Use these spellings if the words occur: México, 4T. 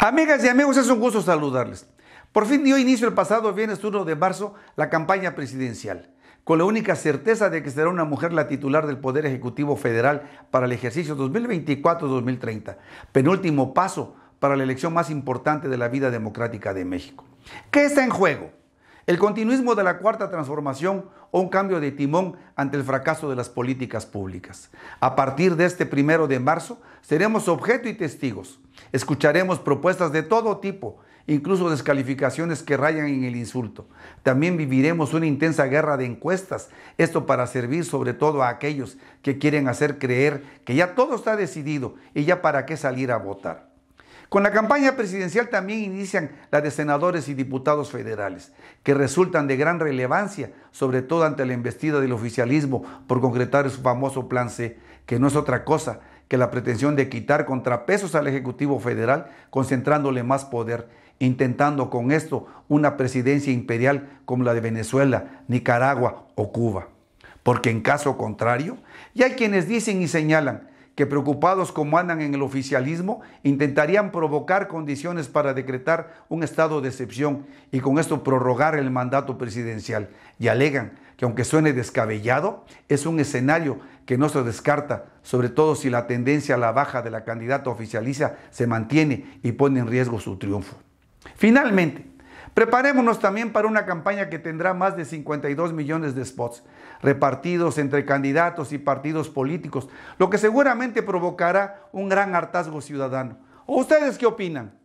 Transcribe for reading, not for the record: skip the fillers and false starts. Amigas y amigos, es un gusto saludarles. Por fin dio inicio el pasado viernes 1 de marzo la campaña presidencial, con la única certeza de que será una mujer la titular del Poder Ejecutivo Federal para el ejercicio 2024-2030, penúltimo paso para la elección más importante de la vida democrática de México. ¿Qué está en juego? ¿El continuismo de la Cuarta Transformación o un cambio de timón ante el fracaso de las políticas públicas? A partir de este 1 de marzo seremos objeto y testigos. Escucharemos propuestas de todo tipo, incluso descalificaciones que rayan en el insulto. También viviremos una intensa guerra de encuestas, esto para servir sobre todo a aquellos que quieren hacer creer que ya todo está decidido y ya para qué salir a votar. Con la campaña presidencial también inician la de senadores y diputados federales, que resultan de gran relevancia, sobre todo ante la embestida del oficialismo por concretar su famoso Plan C, que no es otra cosa que la pretensión de quitar contrapesos al Ejecutivo Federal, concentrándole más poder, intentando con esto una presidencia imperial como la de Venezuela, Nicaragua o Cuba. Porque en caso contrario, ya hay quienes dicen y señalan que preocupados como andan en el oficialismo, intentarían provocar condiciones para decretar un estado de excepción y con esto prorrogar el mandato presidencial. Y alegan que aunque suene descabellado, es un escenario que no se descarta, sobre todo si la tendencia a la baja de la candidata oficialista se mantiene y pone en riesgo su triunfo. Finalmente, preparémonos también para una campaña que tendrá más de 52 millones de spots repartidos entre candidatos y partidos políticos, lo que seguramente provocará un gran hartazgo ciudadano. ¿Ustedes qué opinan?